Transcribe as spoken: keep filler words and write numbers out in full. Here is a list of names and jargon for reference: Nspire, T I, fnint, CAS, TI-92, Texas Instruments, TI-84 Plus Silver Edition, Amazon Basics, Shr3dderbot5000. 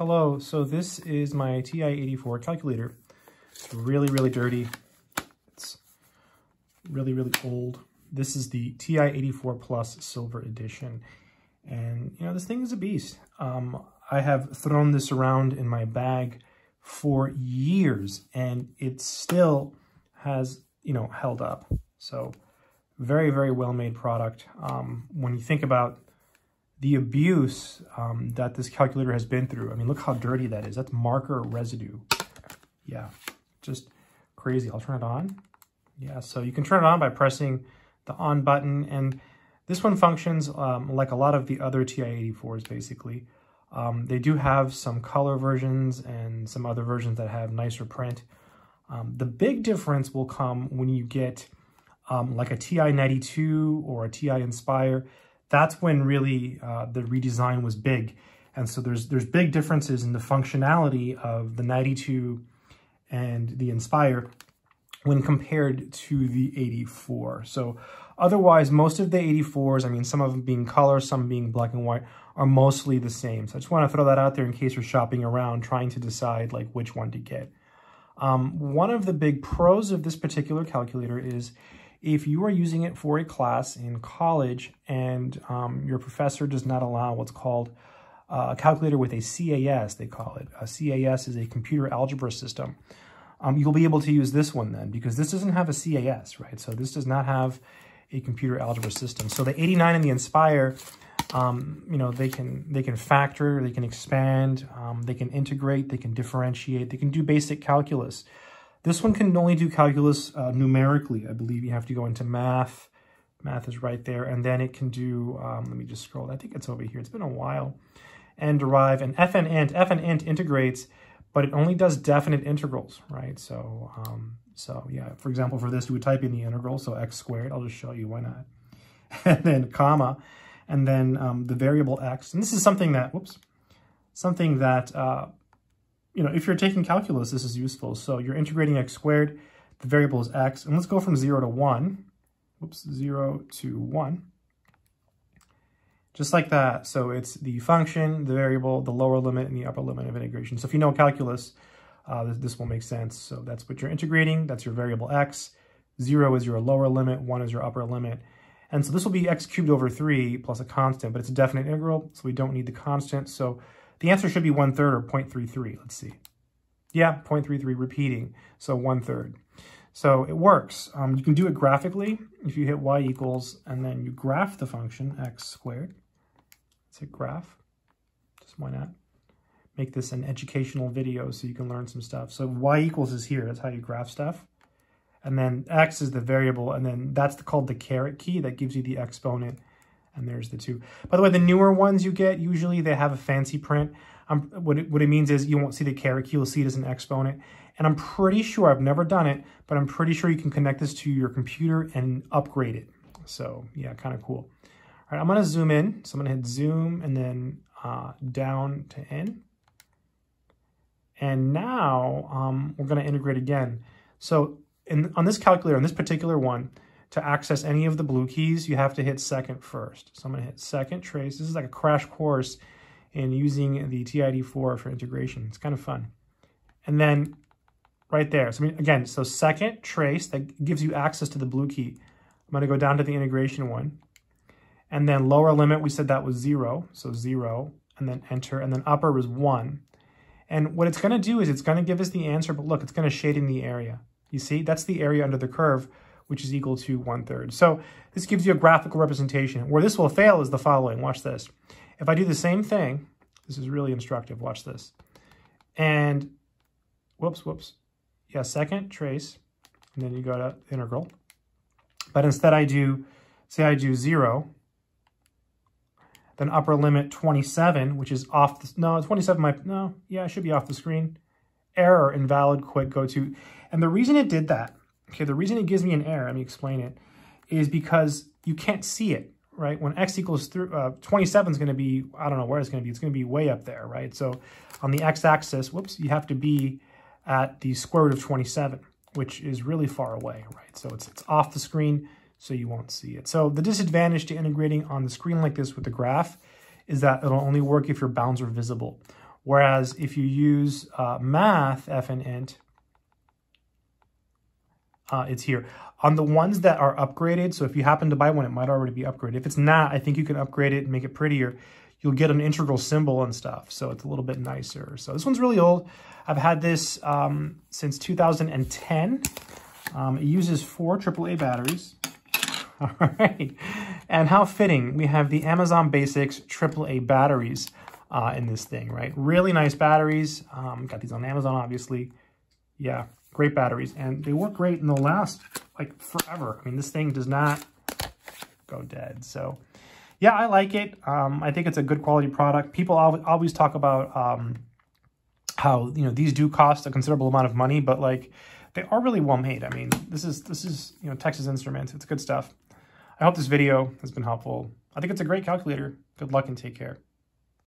Hello, so this is my T I eighty-four calculator. It's really, really dirty. It's really, really old. This is the T I eighty-four Plus Silver Edition. And, you know, this thing is a beast. Um, I have thrown this around in my bag for years, and it still has, you know, held up. So, very, very well-made product. Um, when you think about the abuse um, that this calculator has been through. I mean, look how dirty that is. That's marker residue. Yeah, just crazy. I'll turn it on. Yeah, so you can turn it on by pressing the on button. And this one functions um, like a lot of the other T I eighty-fours, basically. Um, they do have some color versions and some other versions that have nicer print. Um, the big difference will come when you get um, like a T I ninety-two or a T I Nspire. That's when really uh, the redesign was big. And so there's there's big differences in the functionality of the ninety-two and the Nspire when compared to the eighty-four. So otherwise, most of the eighty-fours, I mean, some of them being color, some being black and white, are mostly the same. So I just want to throw that out there in case you're shopping around, trying to decide like which one to get. Um, one of the big pros of this particular calculator is if you are using it for a class in college and um, your professor does not allow what's called a calculator with a C A S, they call it. A C A S is a computer algebra system. Um, you'll be able to use this one then, because this doesn't have a C A S, right? So this does not have a computer algebra system. So the eighty-nine and the Nspire, um, you know, they can, they can factor, they can expand, um, they can integrate, they can differentiate, they can do basic calculus. This one can only do calculus uh, numerically. I believe you have to go into math. Math is right there. And then it can do, um, let me just scroll. I think it's over here. It's been a while. And derive. And fnint. fnint integrates, but it only does definite integrals, right? So, um, so yeah, for example, for this, we would type in the integral. So x squared. I'll just show you why not. And then comma. And then um, the variable x. And this is something that, whoops, something that... Uh, you know, if you're taking calculus, this is useful. So you're integrating x squared, the variable is x, and let's go from zero to one. Whoops, zero to one. Just like that. So it's the function, the variable, the lower limit, and the upper limit of integration. So if you know calculus, uh, this, this will make sense. So that's what you're integrating, that's your variable x. Zero is your lower limit, one is your upper limit. And so this will be x cubed over three plus a constant, but it's a definite integral, so we don't need the constant. So the answer should be one-third or zero point three three. Let's see. Yeah, zero point three three repeating, so one-third. So it works. Um, you can do it graphically. If you hit y equals, and then you graph the function x squared. Let's hit graph. Just why not? Make this an educational video so you can learn some stuff. So y equals is here. That's how you graph stuff. And then x is the variable, and then that's called the caret key. That gives you the exponent. And there's the two. By the way, the newer ones you get, usually they have a fancy print. Um, what, it, what it means is you won't see the caret key, you'll see it as an exponent. And I'm pretty sure, I've never done it, but I'm pretty sure you can connect this to your computer and upgrade it. So yeah, kind of cool. All right, I'm gonna zoom in. So I'm gonna hit zoom and then uh, down to in. And now um, we're gonna integrate again. So in, on this calculator, on this particular one, to access any of the blue keys, you have to hit second first. So I'm gonna hit second trace. This is like a crash course in using the T I eighty-four for integration. It's kind of fun. And then right there, so again, so second trace, that gives you access to the blue key. I'm gonna go down to the integration one. And then lower limit, we said that was zero, so zero, and then enter, and then upper was one. And what it's gonna do is it's gonna give us the answer, but look, it's gonna shade in the area. You see, that's the area under the curve, which is equal to one-third. So this gives you a graphical representation. Where this will fail is the following. Watch this. If I do the same thing, this is really instructive. Watch this. And whoops, whoops. Yeah, second, trace, and then you go to integral. But instead I do, say I do zero, then upper limit twenty-seven, which is off the, no, twenty-seven might, no, yeah, it should be off the screen. Error, invalid, quick, go to. And the reason it did that, okay, the reason it gives me an error, let me explain it, is because you can't see it, right? When x equals th uh, twenty-seven is going to be, I don't know where it's going to be, it's going to be way up there, right? So on the x-axis, whoops, you have to be at the square root of twenty-seven, which is really far away, right? So it's, it's off the screen, so you won't see it. So the disadvantage to integrating on the screen like this with the graph is that it'll only work if your bounds are visible. Whereas if you use uh, math fnint, uh, it's here. On the ones that are upgraded, so if you happen to buy one, it might already be upgraded. If it's not, I think you can upgrade it and make it prettier. You'll get an integral symbol and stuff, so it's a little bit nicer. So this one's really old. I've had this um, since two thousand ten. Um, it uses four triple A batteries. All right, and how fitting. We have the Amazon Basics triple A batteries uh, in this thing, right? Really nice batteries. Um, got these on Amazon, obviously. Yeah, great batteries. And they work great and they'll last like forever. I mean, this thing does not go dead. So yeah, I like it. Um, I think it's a good quality product. People always talk about um, how, you know, these do cost a considerable amount of money, but like they are really well made. I mean, this is, this is, you know, Texas Instruments. It's good stuff. I hope this video has been helpful. I think it's a great calculator. Good luck and take care.